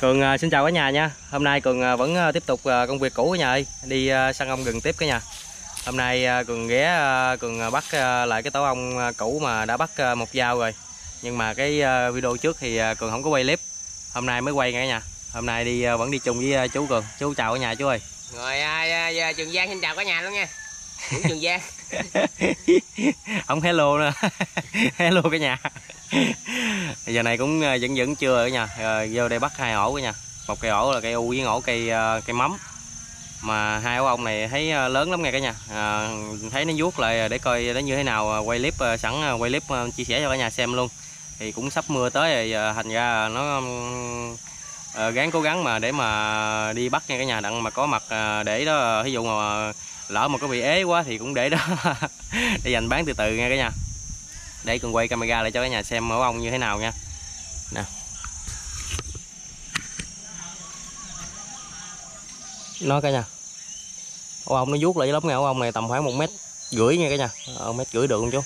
Cường xin chào cả nhà nha. Hôm nay Cường vẫn tiếp tục công việc cũ cả nhà ơi. Đi săn ong rừng tiếp cả nhà. Hôm nay Cường ghé Cường bắt lại cái tổ ong cũ mà đã bắt một dao rồi. Nhưng mà cái video trước thì Cường không có quay clip. Hôm nay mới quay cả nhà. Hôm nay đi vẫn đi chung với chú Cường. Chú chào cả nhà chú ơi. Rồi Trường Giang xin chào cả nhà luôn nha. Chú Trường Giang. Ông hello nữa. Hello cả nhà. Giờ này cũng vẫn chưa ở nhà. Vô đây bắt hai ổ cả nhà. Một cây ổ là cây u với ổ cây mắm. Mà hai ổ ong này thấy lớn lắm nghe cả nhà. Thấy nó vuốt lại để coi nó như thế nào, quay clip sẵn quay clip chia sẻ cho cả nhà xem luôn. Thì cũng sắp mưa tới rồi, thành ra nó gắng cố gắng mà để mà đi bắt nha cả nhà, đặng mà có mặt để đó, ví dụ mà lỡ mà có bị ế quá thì cũng để đó để dành bán từ từ nha cả nhà. Để Cường quay camera lại cho cả nhà xem mẫu ong như thế nào nha. Nè. Nó cả nhà. Ổ ong nó vuốt lại lắm nha, ổ ong này tầm khoảng 1,5 m nha cả nhà. 1,5 m được không chú?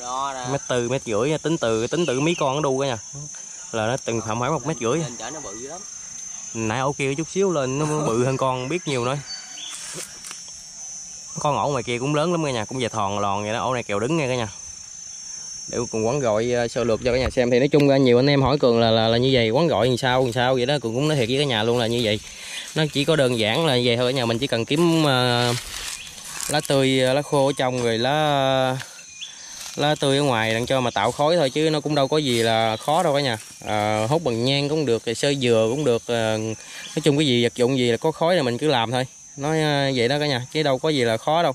Đó đó. 1,4 m, 1,5 m tính từ mấy con nó đu cả nhà. Là nó từng khoảng 1,5 m. Nó bự dữ lắm. Nãy ổ kia chút xíu lên nó bự hơn con biết nhiều nữa. Con ổ ngoài kia cũng lớn lắm cả nhà, cũng về thòn lòn vậy đó, ổ này kèo đứng nha cả nhà. Để Cường quán gọi sơ lược cho cả nhà xem. Thì nói chung ra nhiều anh em hỏi Cường là như vậy, quán gọi làm sao vậy đó. Cường cũng nói thiệt với cả nhà luôn là như vậy. Nó chỉ có đơn giản là như vậy thôi cả nhà. Mình chỉ cần kiếm lá tươi, lá khô ở trong rồi lá tươi ở ngoài đặng cho mà tạo khói thôi, chứ nó cũng đâu có gì là khó đâu cả nhà. Hút bằng nhang cũng được, sơ dừa cũng được, nói chung cái gì vật dụng gì là có khói là mình cứ làm thôi. Nói vậy đó cả nhà, chứ đâu có gì là khó đâu.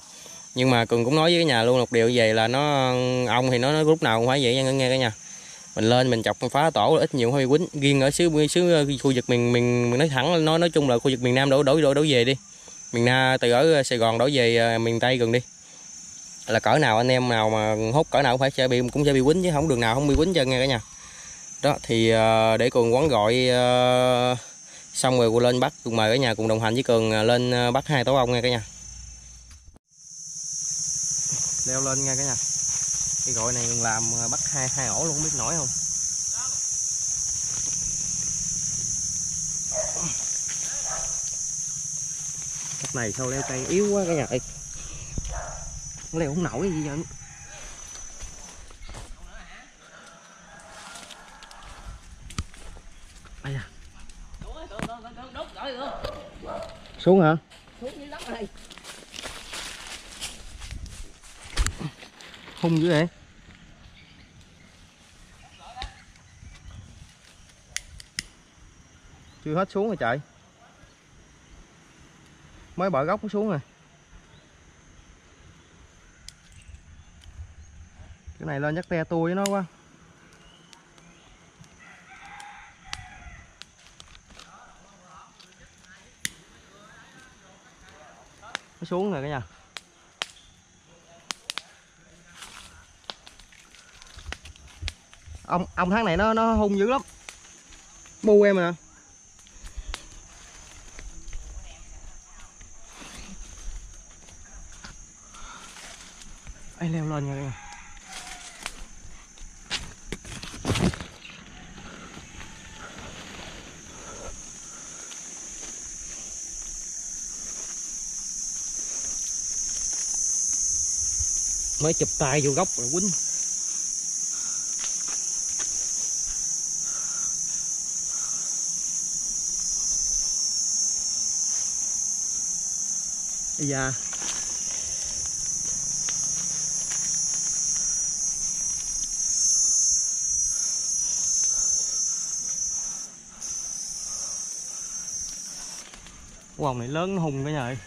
Nhưng mà Cường cũng nói với cả nhà luôn một điều về là nó ong thì nó lúc nào cũng phải vậy nghe cả nhà. Mình lên mình chọc phá tổ ít nhiều hơi quýnh. Riêng ở xứ khu vực miền nói thẳng nói chung là khu vực miền Nam đổ về đi. Miền Nam từ ở Sài Gòn đổ về miền Tây gần đi. Là cỡ nào anh em nào mà hút cỡ nào cũng sẽ bị quýnh, chứ không đường nào không bị quýnh cho nghe cả nhà. Đó thì để Cường quán gọi xong rồi Cường lên bắt, Cường mời cả nhà cùng đồng hành với Cường lên bắt hai tổ ong nghe cả nhà. Leo lên nha cả nhà. Cái gọi này Cường làm bắt hai ổ luôn, không biết nổi không. Cách này sao leo cây yếu quá cả nhà. Ê, leo không nổi gì vậy. Ai da. Xuống hả? Xuống dưới đất này. Hung dữ vậy. Chưa hết xuống rồi trời. Mới bờ gốc nó xuống rồi. Cái này lên nhắc te tua với nó quá. Nó xuống rồi cả nhà. Ông tháng này nó hung dữ lắm. Bu em à. Ai leo lên nha các em. Mới chụp tay vô góc rồi quýnh. Dạ. Ong này lớn hùng cái nhà.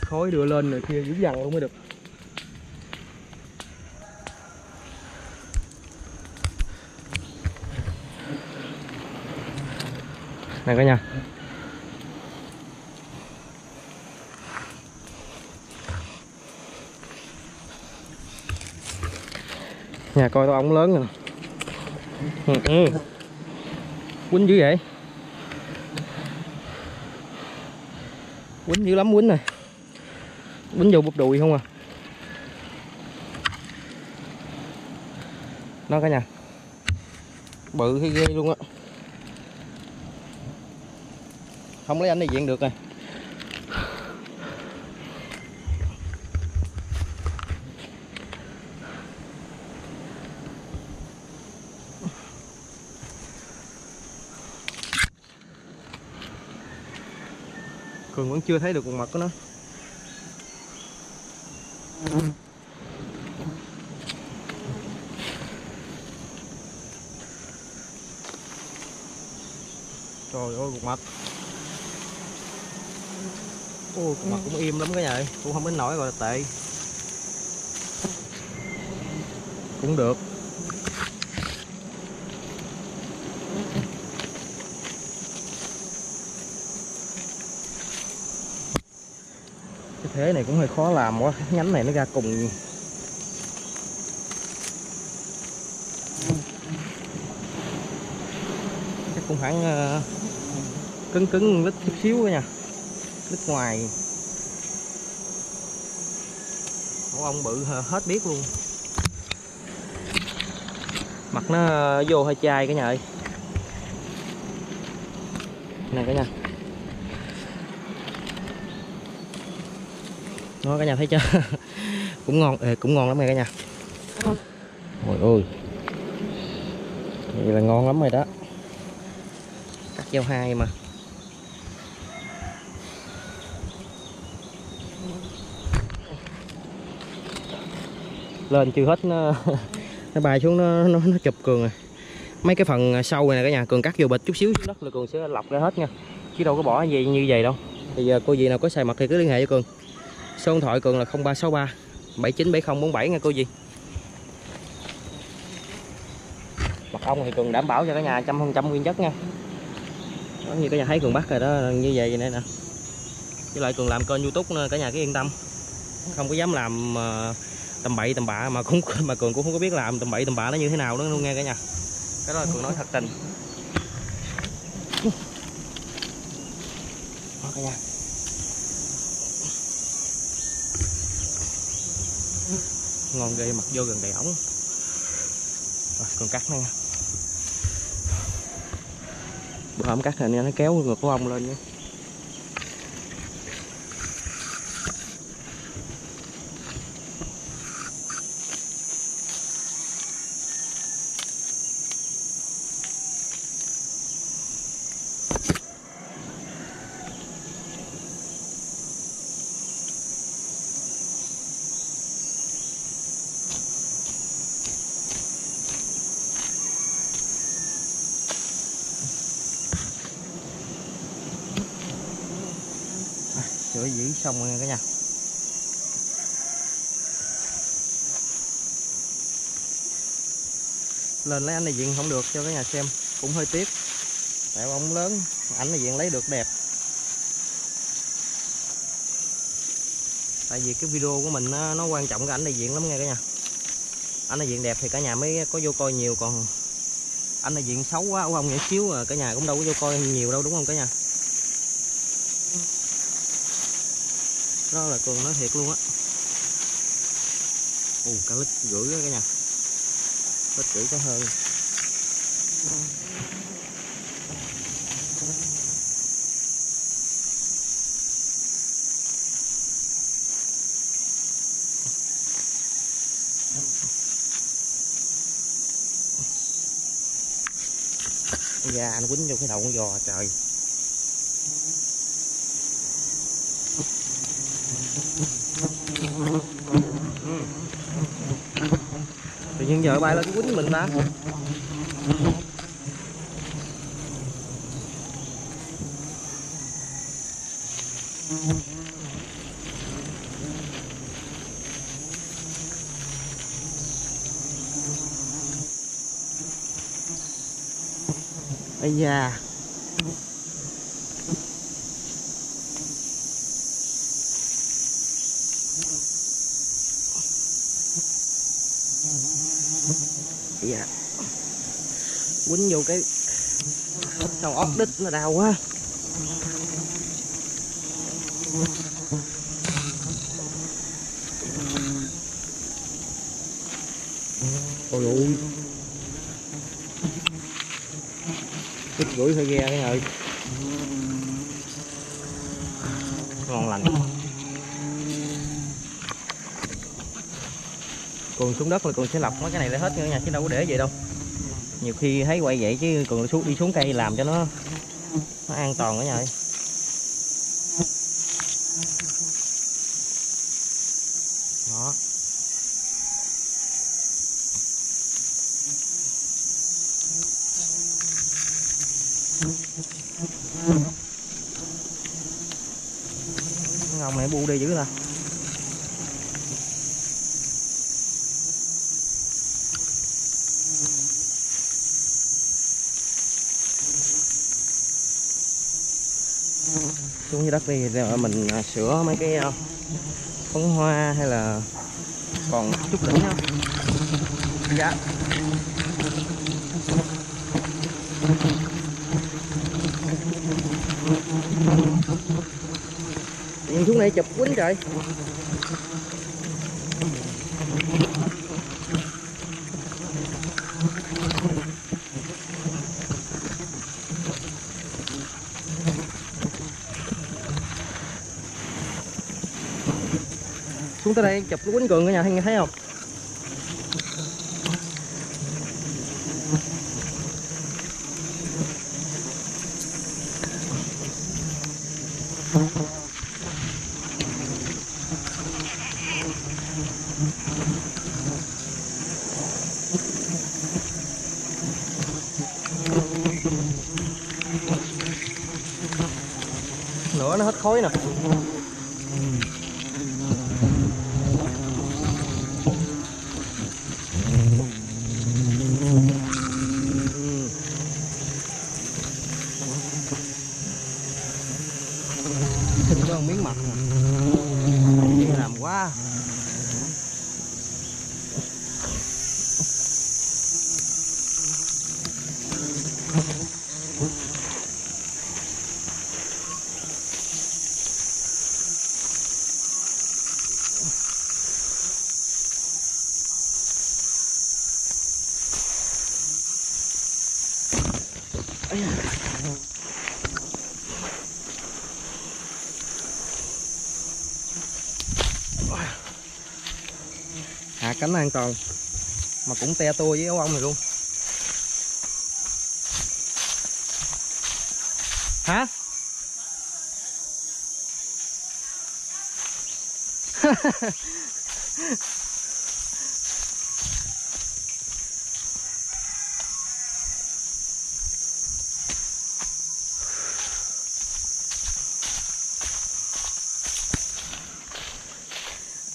Khói đưa lên rồi kia dữ dằn luôn mới được. Này cả nhà. Nhà coi tao ống lớn rồi nè. Quýnh dữ vậy, quýnh dữ lắm, quýnh này, quýnh vô bắp đùi không à. Nó cả nhà bự thấy ghê luôn á, không lấy ảnh này diện được rồi. Cường vẫn chưa thấy được con mặt của nó. Trời ơi cục mật. Ôi cục mật cũng im lắm cái nhà ơi, cũng không đến nổi, gọi là tệ. Cũng được. Cái thế này cũng hơi khó làm quá, nhánh này nó ra cùng. Chắc cũng khoảng cứng cứng lít chút xíu đó nha, lít ngoài. Ủa ông bự hết biết luôn, mặt nó vô hơi chai cả nhà ơi. Này cả nhà, nó cả nhà thấy chưa? Cũng ngon, cũng ngon lắm nè cả nhà. Ôi ôi, vậy là ngon lắm rồi đó, cắt dao hai mà. Lên chưa hết nó bay xuống, nó chụp Cường rồi. Mấy cái phần sâu này nè cả nhà, Cường cắt vô bịch chút xíu xuống đất là Cường sẽ lọc ra hết nha, chứ đâu có bỏ gì như vậy đâu. Thì giờ cô dì nào có xài mật thì cứ liên hệ với Cường, số điện thoại Cường là 0363 797047 nha cô dì. Mật ong thì Cường đảm bảo cho cả nhà 100% nguyên chất nha. Đó, như cả nhà thấy Cường bắt rồi đó, như vậy này nè. Với lại Cường làm kênh YouTube nên cả nhà cứ yên tâm, không có dám làm tầm bậy tầm bạ, mà Cường cũng không có biết làm tầm bậy tầm bạ nó như thế nào đó luôn nghe cả nhà. Cái đó là Cường nói thật tình. Đó, cả nhà. Ngon ghê, mặt vô gần đầy ống. Rồi Cường cắt nó nha. Bữa hôm cắt này nó kéo ngược của ông lên nha. Sửa dĩ xong rồi nha cả nhà. Lên lấy ảnh đại diện không được cho cả nhà xem, cũng hơi tiếc. Tại ông lớn, ảnh đại diện lấy được đẹp. Tại vì cái video của mình nó quan trọng cái ảnh đại diện lắm nghe cả nhà. Ảnh đại diện đẹp thì cả nhà mới có vô coi nhiều, còn ảnh đại diện xấu quá, ông nhảy xíu cả nhà cũng đâu có vô coi nhiều đâu, đúng không cả nhà? Đó là Cường nói thiệt luôn á. Ồ, cả lít rưỡi đó cả nhà, lít rưỡi có hơn. Da nó quýnh vô cái đầu con giò trời. Tự nhiên giờ bay lên quýnh mình ta. Ây da, Quýnh vô cái thằng ốc đít nó đau quá. Ôi ôi, ít gửi hơi ghe đấy rồi. Ngon lành. Còn xuống đất là còn sẽ lọc mấy cái này lại hết nữa nha, chứ đâu có để vậy đâu. Nhiều khi thấy quậy vậy chứ còn xuống đi xuống cây làm cho nó an toàn cả nhà ơi. Đó. Cái ngông này bu đi dữ ta. Xuống dưới đất đi mình sửa mấy cái phấn hoa hay là còn chút đỉnh không? Dạ. Nhìn xuống đây chụp quýnh trời. Xuống tới đây chụp cái quýnh cường cả nhà, nghe thấy không? Nữa nó hết khối nè. Miếng mặt đi làm quá cánh an toàn mà cũng te tua với ấu ong này luôn hả?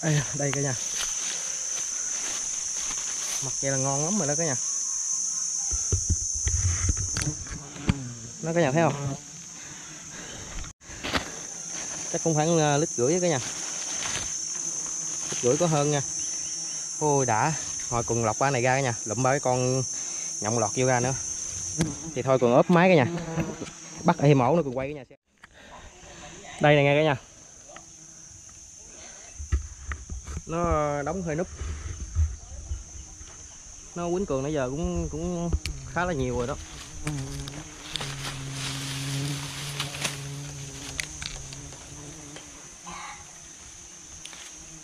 Ê, đây cả nhà, mặt vậy là ngon lắm rồi đó cả nhà. Nó cả nhà thấy không? Chắc cũng khoảng lít rưỡi cả nhà. Lít rưỡi có hơn nha. Ôi đã, thôi còn lọc ba này ra cả nhà, lụm ba cái con nhộng lọt vô ra nữa. Thì thôi còn ốp máy cả nhà. Bắt ở mẫu nó còn quay cả nhà xem. Đây này nghe cả nhà. Nó đóng hơi núp. Nó quýnh cường nãy giờ cũng khá là nhiều rồi đó.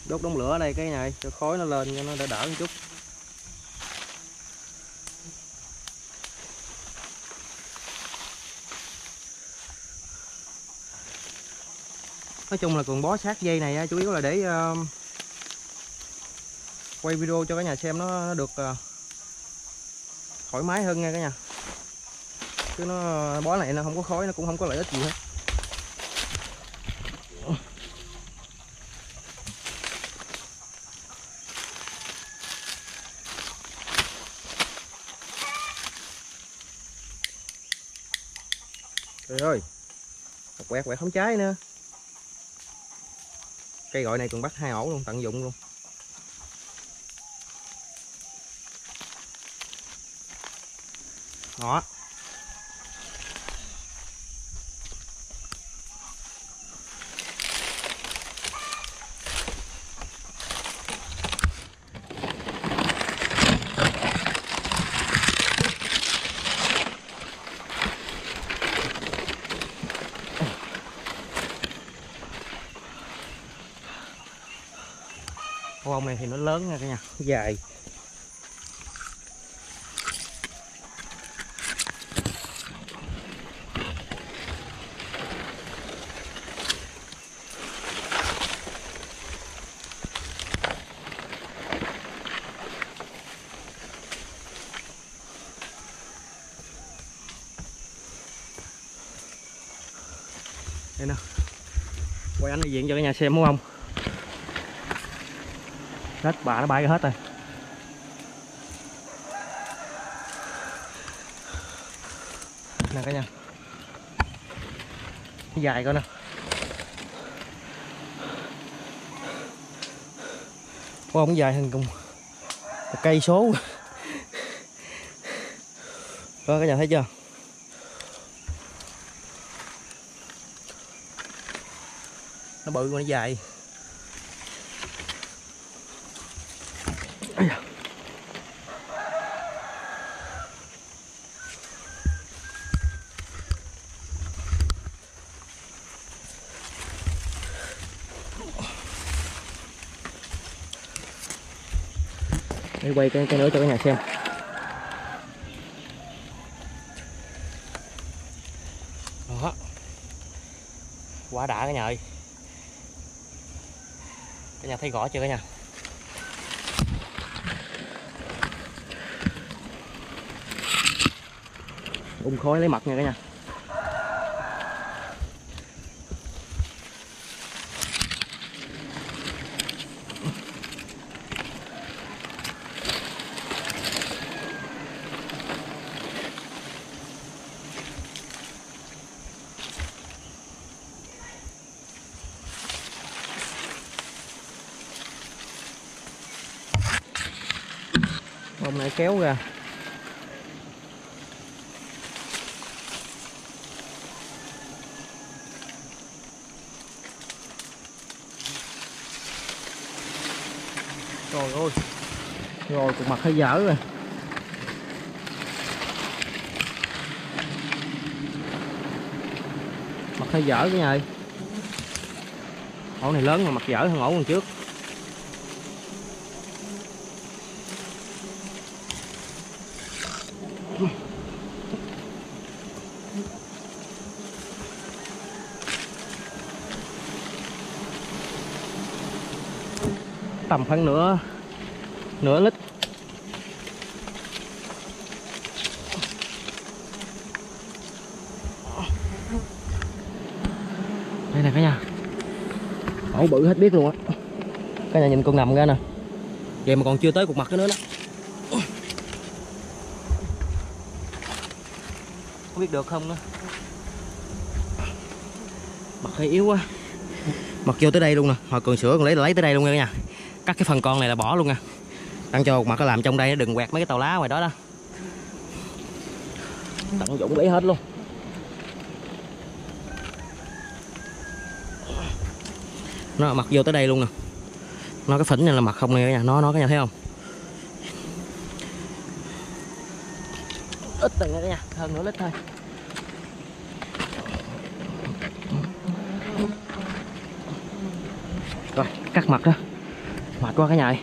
Đốt đống lửa ở đây cái này cho khói nó lên cho nó đỡ một chút. Nói chung là Cường bó sát dây này chủ yếu là để quay video cho cả nhà xem nó được thoải mái hơn nha cả nhà, chứ nó bó này nó không có khói, nó cũng không có lợi ích gì hết. Trời ơi, quẹt quẹt không cháy nữa. Cây gọi này còn bắt hai ổ luôn, tận dụng luôn. Đó. Con này thì nó lớn nha cả nhà, dài. Đây nè, quay ảnh đi diện cho cả nhà xem đúng không? Hết bà nó bay hết rồi. Nè cả nhà, dài coi nè. Có ông dài hơn cùng một cây số. Đó, cả nhà thấy chưa? Nó bự mà nó dài. Để quay cái nữa cho cả nhà xem. Đó. Quá đã cả nhà ơi. Cả nhà thấy rõ chưa cả nhà? Ung khói lấy mặt nha cả nhà. Ông này kéo ra. Trời ơi, rồi cục mặt hơi dở rồi. Mặt hơi dở cái này. Ổ này lớn mà mặt dở hơn ổ lần trước. Tầm khoảng nửa lít. Đây nè cả nhà, ổ bự hết biết luôn á. Cả nhà nhìn con nằm ra nè, vậy mà còn chưa tới cục mặt cái nữa đó. Không biết được không nữa, mặt hơi yếu quá. Mặt vô tới đây luôn nè, hồi cường sữa còn lấy tới đây luôn nha cả nhà. Cắt cái phần con này là bỏ luôn nha. Đang cho mặt nó làm trong đây, nó đừng quẹt mấy cái tàu lá ngoài đó đó. Tận dụng lấy hết luôn. Nó mặt vô tới đây luôn nè. Nó cái phỉnh này là mặt không nè cả nhà, nó cả nhà thấy không? Ít từng nha cả nhà, hơn nửa lít thôi. Rồi, cắt mặt đó. Mệt quá cả nhà ơi.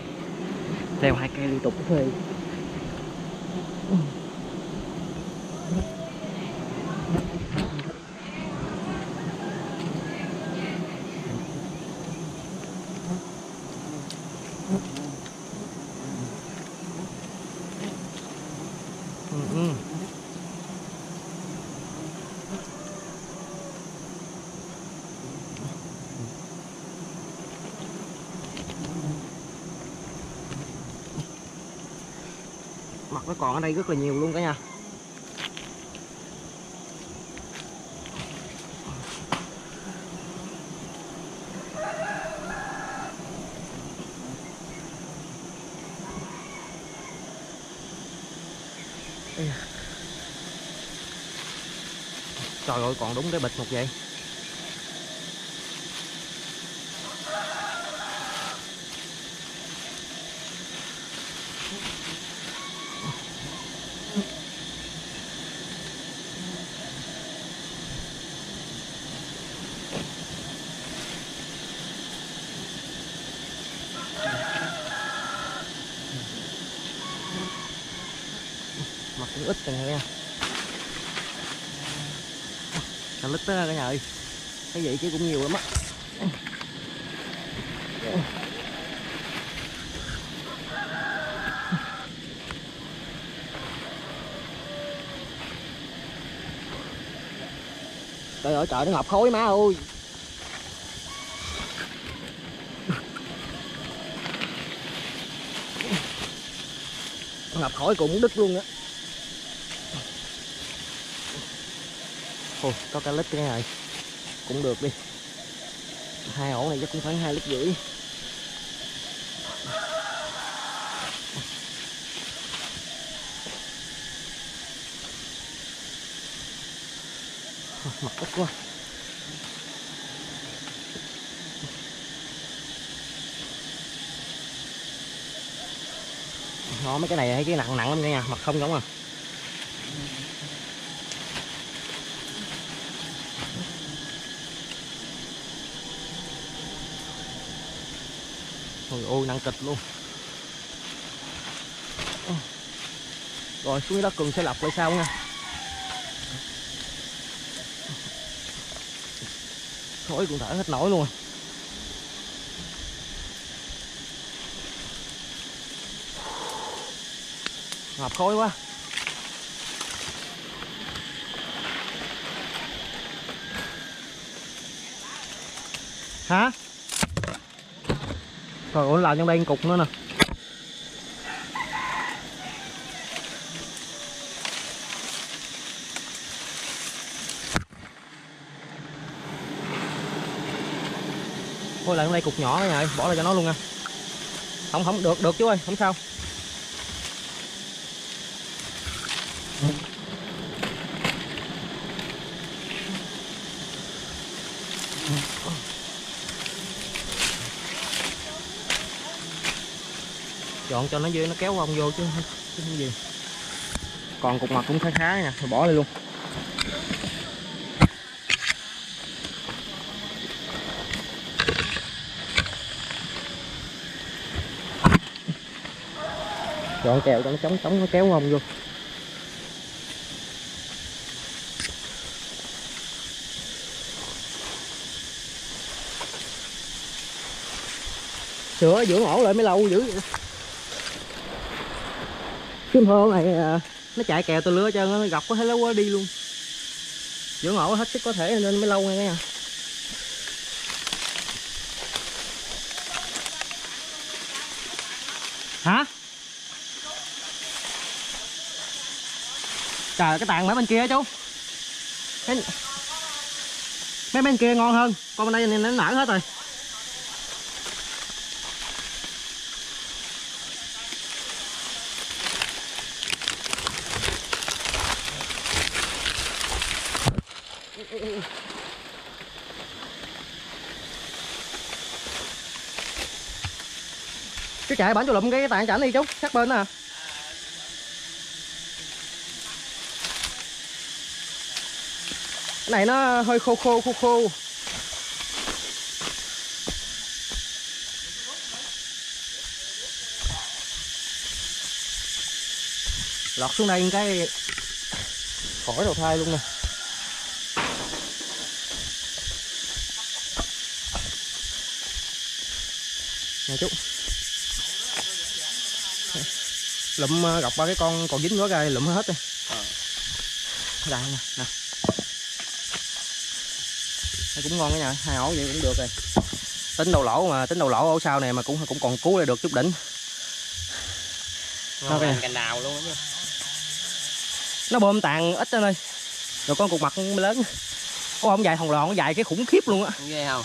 Leo hai cây liên tục cái phê. Mặt nó còn ở đây rất là nhiều luôn cả nhà. Trời ơi, còn đúng cái bịch một vậy. Mà cũng ít rồi nha. Nó lứt đó cả nhà ơi. Cái vậy chứ cũng nhiều lắm á. Trời ơi trời, nó ngập khối má ơi. Ngập khối cũng muốn đứt luôn á. Ôi, có cá lít cái này cũng được đi, hai ổ này chắc cũng phải 2,5 lít. Mặt ít quá. Nó mấy cái này thấy cái nặng nặng lắm cả nhà, mặt không giống à. Ôi nặng kịch luôn. Rồi xuống đó Cường sẽ lọc lại sau nha. Khói cũng thở hết nổi luôn. Ngập khói quá. Hả? Trời ơi, làm trong đây cục nữa nè. Ôi, làm trong đây cục nhỏ này, bỏ lại cho nó luôn nha. Không, không, được, được chú ơi, không sao. Chọn cho nó dư, nó kéo ông vô chứ không gì. Còn cục mặt cũng khá khá nè, rồi bỏ đi luôn. Chọn kèo cho nó chống nó kéo ông vô. Sửa dưỡng ổ lại mới lâu dữ. Cái hương này nó chạy kèo từ lứa cho nó gọc có thể nó quá đi luôn. Dưỡng ổ hết sức có thể nên mới lâu ngay nha. Hả? Trời, cái tàn mấy bên kia chú. Mấy bên kia ngon hơn, còn bên đây này nó nở hết rồi. Chú chạy bản cho lụm cái tàn chảnh đi chú, sát bên đó hả? Cái này nó hơi khô. Lọt xuống đây cái khỏi đầu thai luôn nè. Nè chú, lụm gọc ba cái con còn dính nữa ra lụm hết đi. Đây nè, nè. Nó cũng ngon cả nhà, hai ổ vậy cũng được rồi. Tính đầu lỗ mà, tính đầu lỗ ổ sau này mà cũng còn cứu lại được chút đỉnh. Ngon ăn cành nào luôn đó. Nó bơm tàn ít đó thôi. Rồi con cục mặt cũng lớn. Ô ông dài thòng lòn, nó dài cái khủng khiếp luôn á. Ghê không?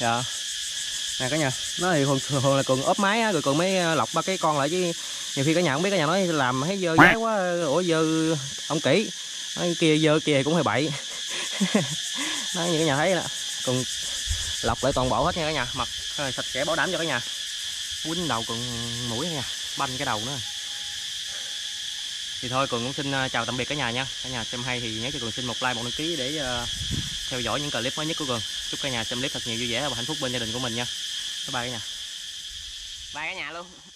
Dạ. Nè cả nhà, nó thì thường là Cường ốp máy á, rồi Cường mới lọc ba cái con lại chứ Nhiều khi cả nhà không biết, cả nhà nói làm thấy dơ giá quá, ủa dơ ông kỹ, nói kia dơ kia cũng hơi bậy. Nói như cả nhà thấy nè, còn lọc lại toàn bộ hết nha cả nhà, mặt sạch sẽ bảo đảm cho cả nhà. Quýnh đầu còn mũi nha, banh cái đầu nữa. Thì thôi Cường cũng xin chào tạm biệt cả nhà nha. Cả nhà xem hay thì nhớ cho Cường xin một like, một đăng ký để theo dõi những clip mới nhất của Cường. Chúc cả nhà xem clip thật nhiều vui vẻ và hạnh phúc bên gia đình của mình nha. Bye bye cả nhà. Bye cả nhà luôn.